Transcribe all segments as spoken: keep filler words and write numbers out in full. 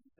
I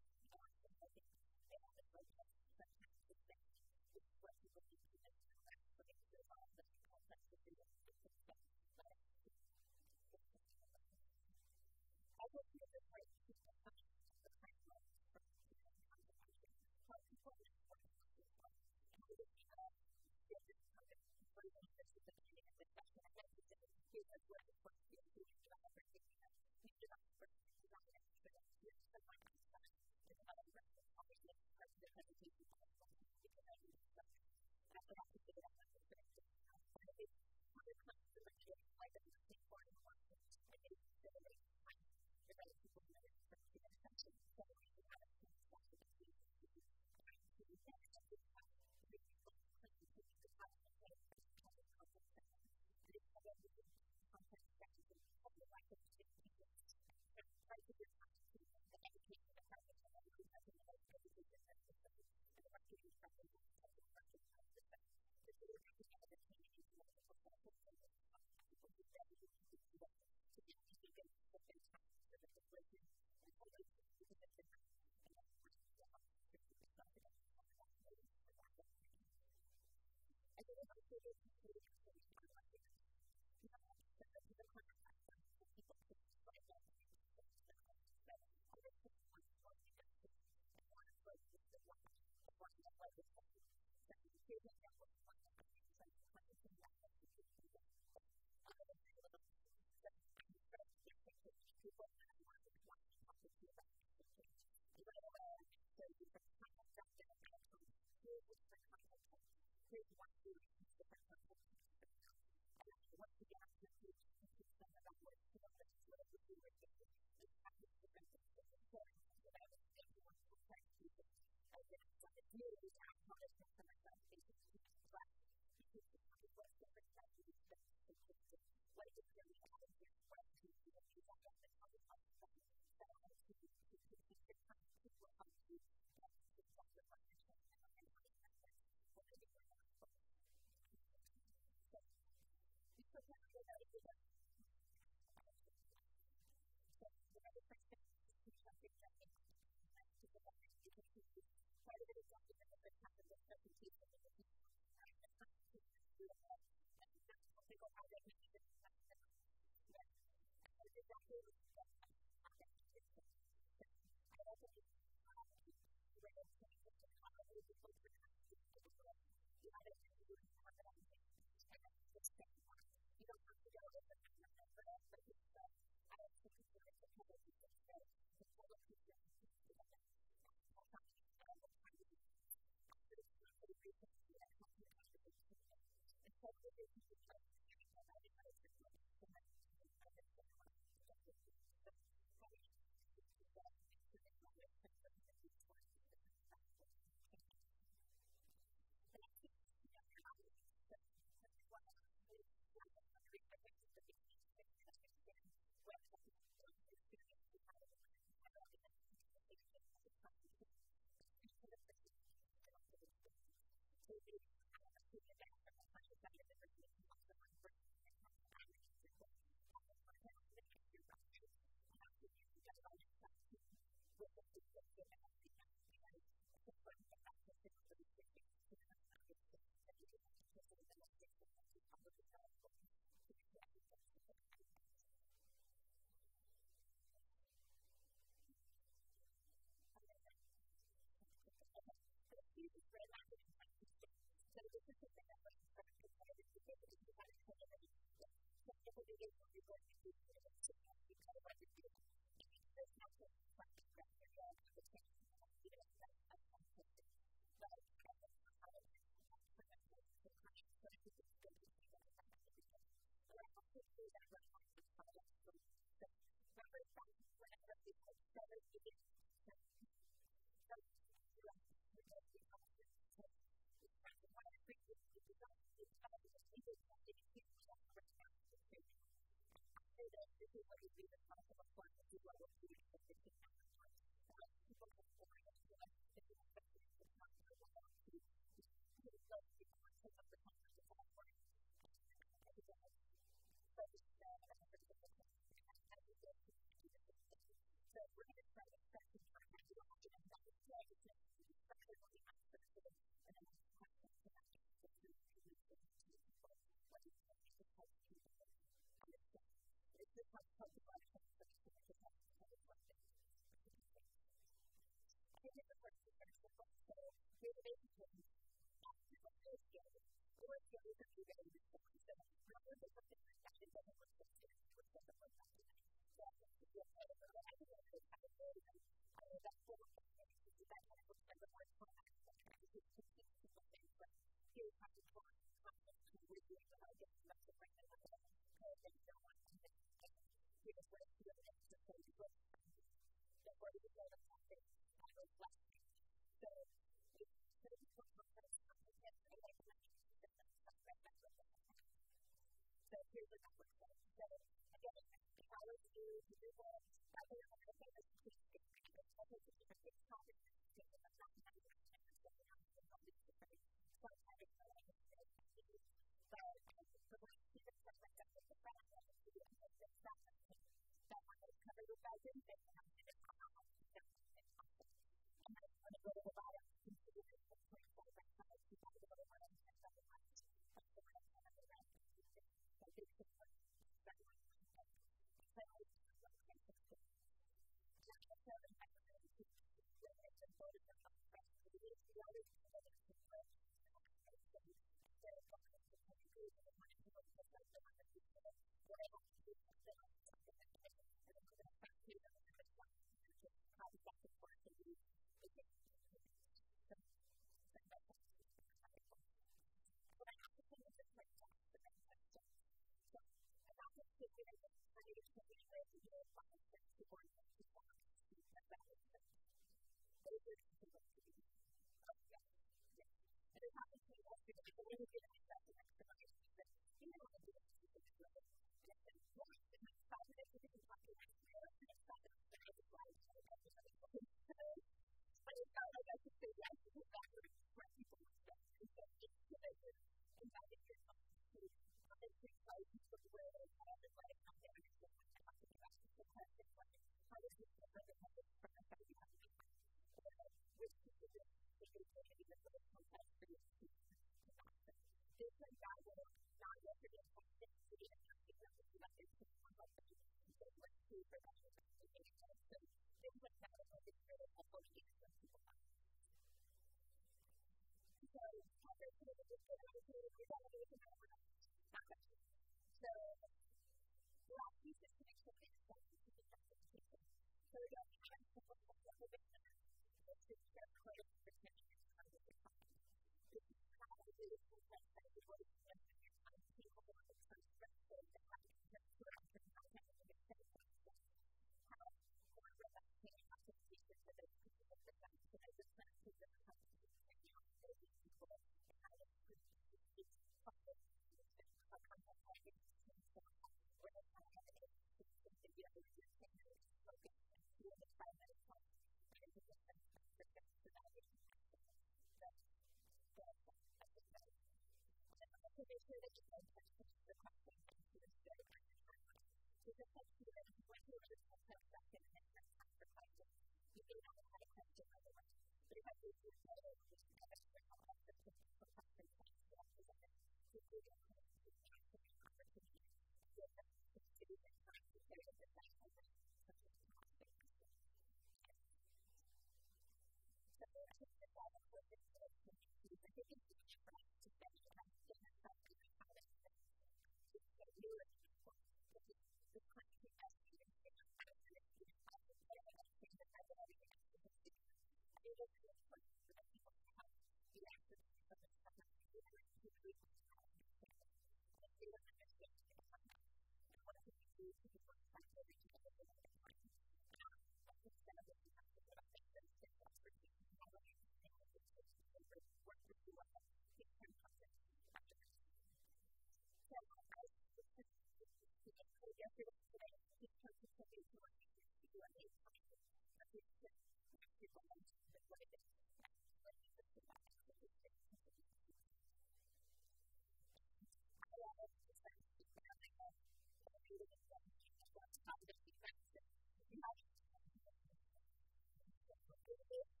Thank you.